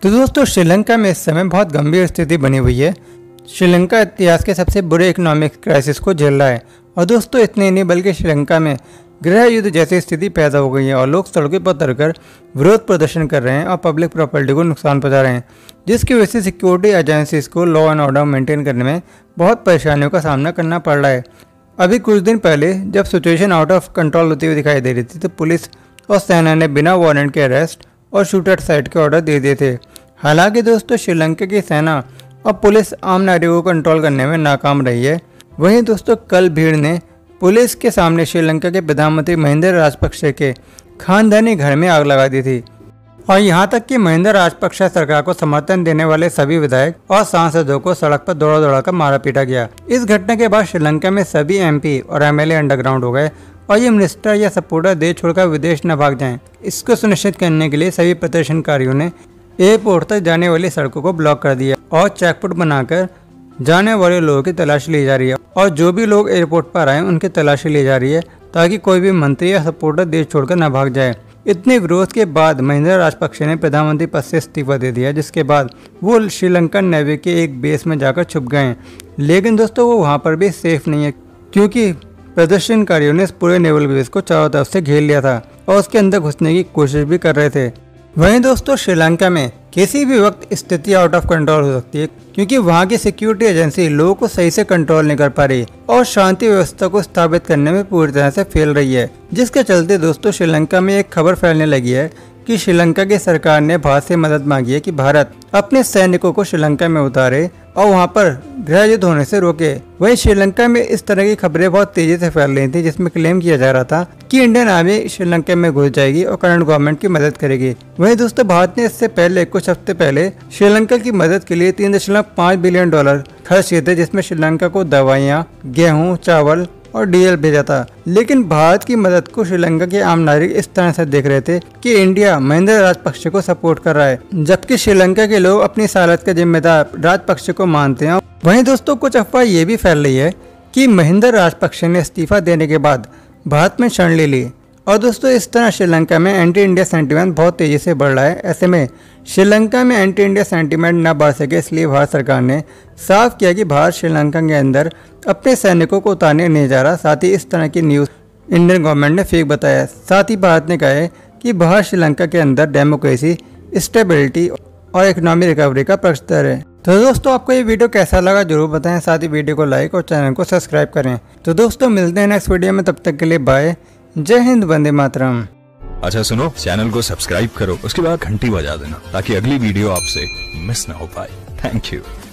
तो दोस्तों श्रीलंका में इस समय बहुत गंभीर स्थिति बनी हुई है। श्रीलंका इतिहास के सबसे बुरे इकोनॉमिक क्राइसिस को झेल रहा है और दोस्तों इतने नहीं बल्कि श्रीलंका में गृह युद्ध जैसी स्थिति पैदा हो गई है और लोग सड़कों पर उतरकर विरोध प्रदर्शन कर रहे हैं और पब्लिक प्रॉपर्टी को नुकसान पहुंचा रहे हैं, जिसकी वजह से सिक्योरिटी एजेंसीज को लॉ एंड ऑर्डर मेंटेन करने में बहुत परेशानियों का सामना करना पड़ रहा है। अभी कुछ दिन पहले जब सिचुएशन आउट ऑफ कंट्रोल होती हुई दिखाई दे रही थी तो पुलिस और सेना ने बिना वारंट के अरेस्ट और शूट एट साइट के ऑर्डर दे दिए थे। हालांकि दोस्तों श्रीलंका की सेना और पुलिस आम नागरिकों को कंट्रोल करने में नाकाम रही है। वहीं दोस्तों कल भीड़ ने पुलिस के सामने श्रीलंका के प्रधानमंत्री महेंद्र राजपक्ष के खानदानी घर में आग लगा दी थी और यहां तक कि महेंद्र राजपक्ष सरकार को समर्थन देने वाले सभी विधायक और सांसदों को सड़क पर दौड़ा दौड़ा कर मारा पीटा गया। इस घटना के बाद श्रीलंका में सभी एमपी और एमएलए अंडरग्राउंड हो गए और ये मिनिस्टर या सपोर्टर देश छोड़कर विदेश न भाग जाएं, इसको सुनिश्चित करने के लिए सभी प्रदर्शनकारियों ने एयरपोर्ट तक जाने वाली सड़कों को ब्लॉक कर दिया और चेकपोस्ट बनाकर जाने वाले लोगों की तलाशी ली जा रही है और जो भी लोग एयरपोर्ट पर आए उनकी तलाशी ली जा रही है ताकि कोई भी मंत्री या सपोर्टर देश छोड़कर न भाग जाए। इतने विरोध के बाद महेंद्र राजपक्षे ने प्रधानमंत्री पद से इस्तीफा दे दिया, जिसके बाद वो श्रीलंकन नेवी के एक बेस में जाकर छुप गए। लेकिन दोस्तों वो वहाँ पर भी सेफ नहीं है क्योंकि प्रदर्शनकारियों ने इस पूरे नेवल बेस को चारों तरफ से घेर लिया था और उसके अंदर घुसने की कोशिश भी कर रहे थे। वहीं दोस्तों श्रीलंका में किसी भी वक्त स्थिति आउट ऑफ कंट्रोल हो सकती है क्योंकि वहां की सिक्योरिटी एजेंसी लोगों को सही से कंट्रोल नहीं कर पा रही और शांति व्यवस्था को स्थापित करने में पूरी तरह से फेल रही है, जिसके चलते दोस्तों श्रीलंका में एक खबर फैलने लगी है कि श्रीलंका की सरकार ने भारत से मदद मांगी है कि भारत अपने सैनिकों को श्रीलंका में उतारे और वहाँ पर गृह युद्ध होने से रोके। वहीं श्रीलंका में इस तरह की खबरें बहुत तेजी से फैल रही थी, जिसमें क्लेम किया जा रहा था कि इंडियन आर्मी श्रीलंका में घुस जाएगी और करंट गवर्नमेंट की मदद करेगी। वहीं दोस्तों भारत ने इससे पहले कुछ हफ्ते पहले श्रीलंका की मदद के लिए $3.5 बिलियन खर्च किए थे, जिसमें श्रीलंका को दवाइयाँ, गेहूँ, चावल और डीजल भेजा था। लेकिन भारत की मदद को श्रीलंका के आम नागरिक इस तरह से देख रहे थे कि इंडिया महेंद्र राजपक्ष को सपोर्ट कर रहा है, जबकि श्रीलंका के लोग अपनी हालत का जिम्मेदार राजपक्ष को मानते हैं। वहीं दोस्तों कुछ अफवाह ये भी फैल रही है कि महेंद्र राजपक्ष ने इस्तीफा देने के बाद भारत में शरण ले ली और दोस्तों इस तरह श्रीलंका में एंटी इंडिया सेंटिमेंट बहुत तेजी से बढ़ रहा है। ऐसे में श्रीलंका में एंटी इंडिया सेंटिमेंट न बढ़ सके इसलिए भारत सरकार ने साफ किया कि भारत श्रीलंका के अंदर अपने सैनिकों को उतारने नहीं जा रहा। साथ ही इस तरह की न्यूज़ इंडियन गवर्नमेंट ने फेक बताया। साथ ही भारत ने कहा है कि भारत श्रीलंका के अंदर डेमोक्रेसी, स्टेबिलिटी और इकोनॉमिक रिकवरी का पक्ष है। तो दोस्तों आपको ये वीडियो कैसा लगा जरूर बताएं, साथ ही वीडियो को लाइक और चैनल को सब्सक्राइब करें। तो दोस्तों मिलते हैं नेक्स्ट वीडियो में, तब तक के लिए बाय, जय हिंद, वंदे मातरम। अच्छा सुनो, चैनल को सब्सक्राइब करो, उसके बाद घंटी बजा देना ताकि अगली वीडियो आपसे मिस ना हो पाए। Thank you.